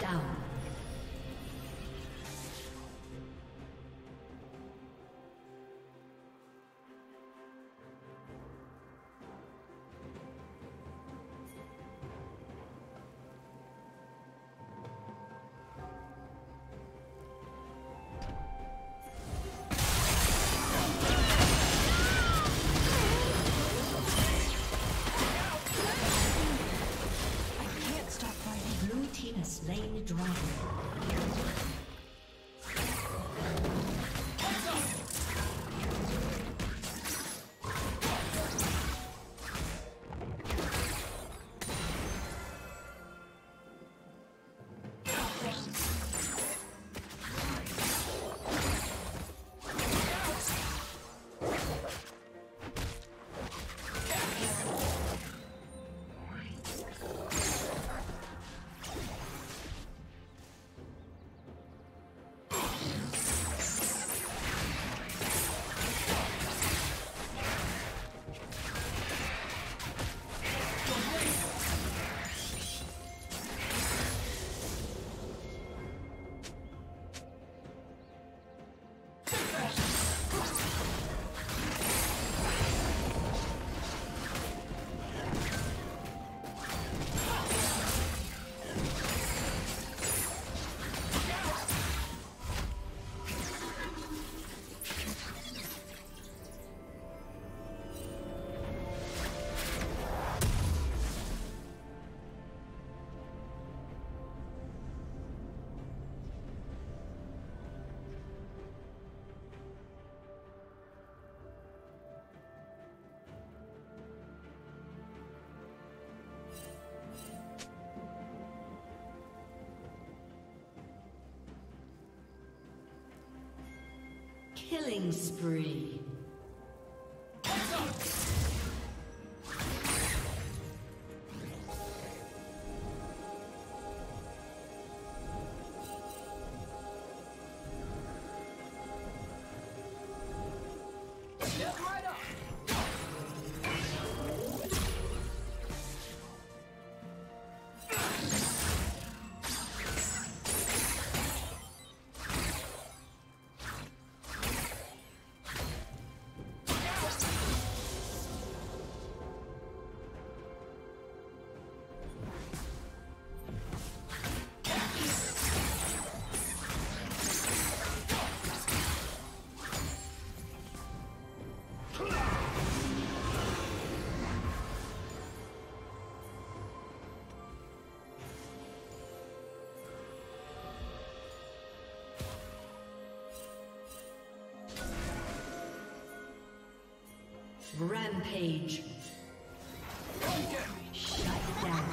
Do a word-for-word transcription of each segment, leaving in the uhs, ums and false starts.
down. Killing spree. Rampage. Shut down. Shut down.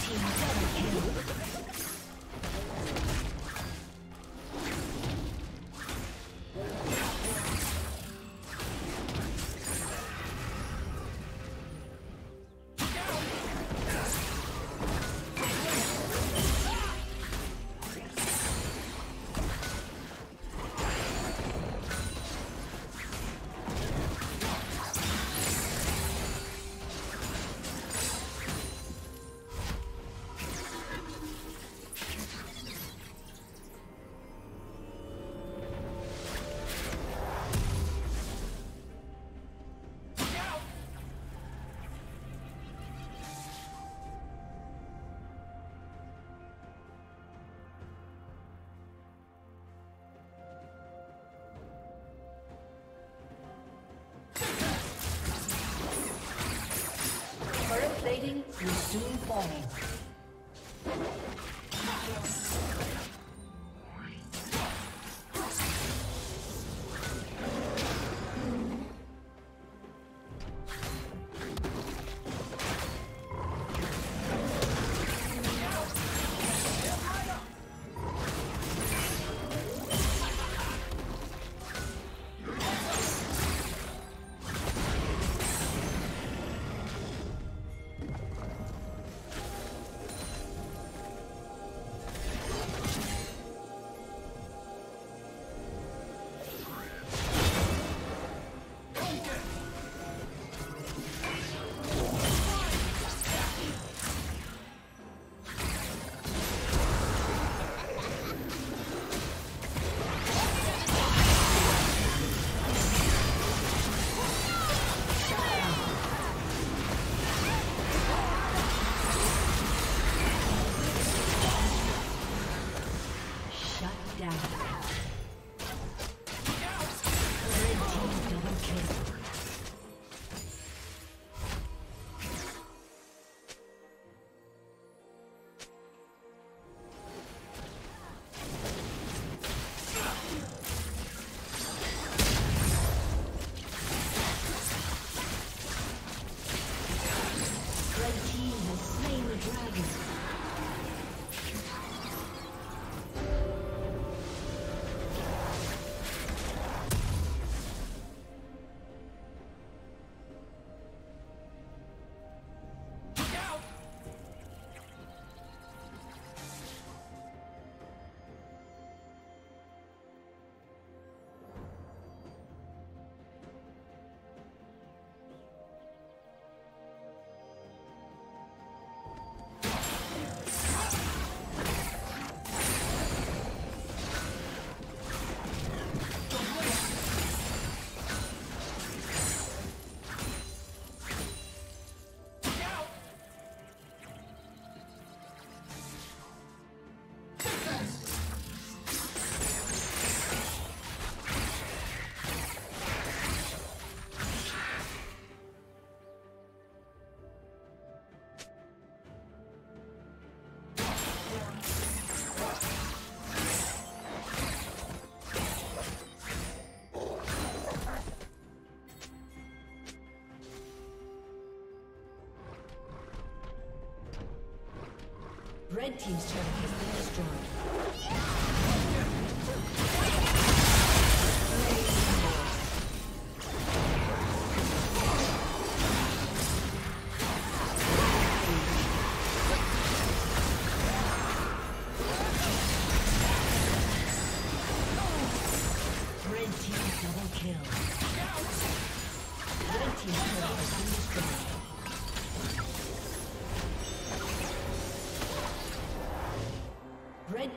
Team double kill. Plating will soon fall. Red team's turret has been destroyed. Red team double kill. Red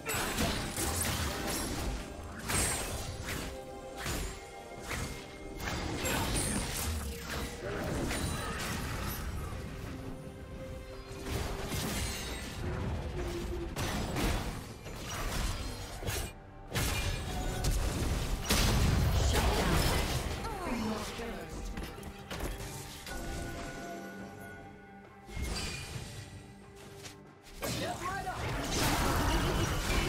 Get right up!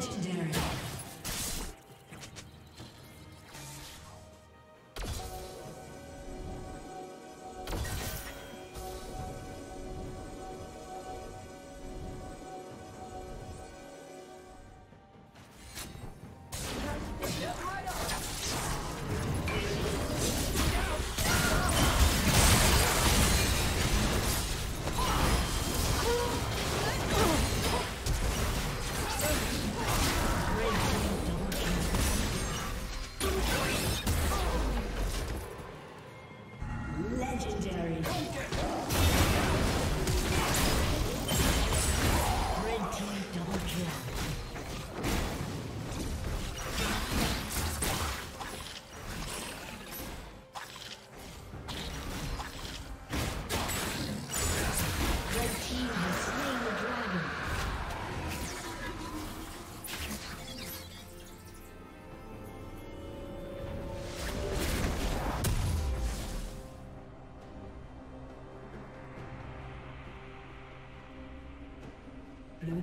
Legendary. Blue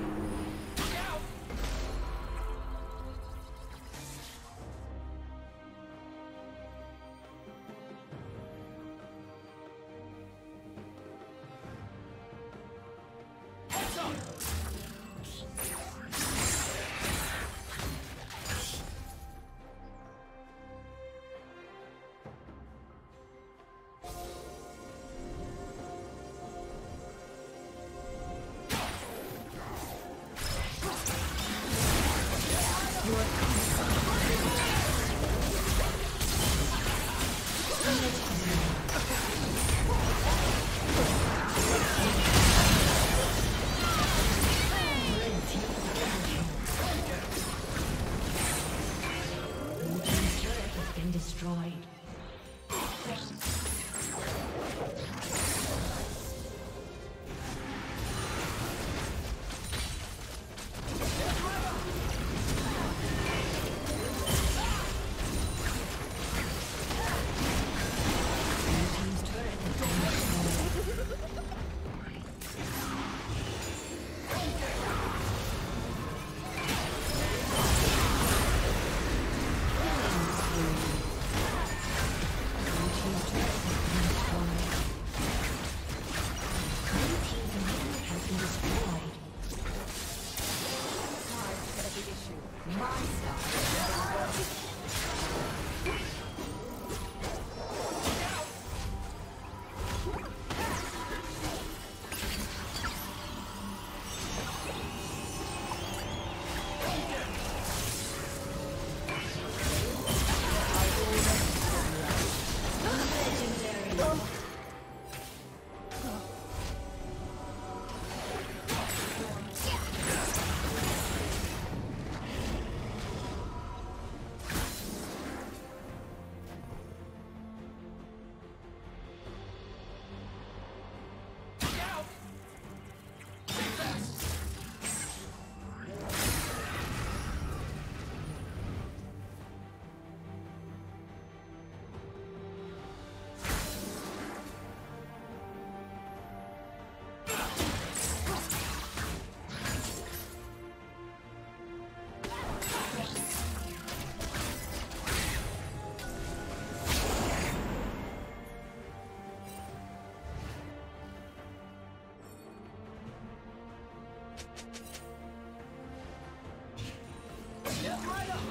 Right up!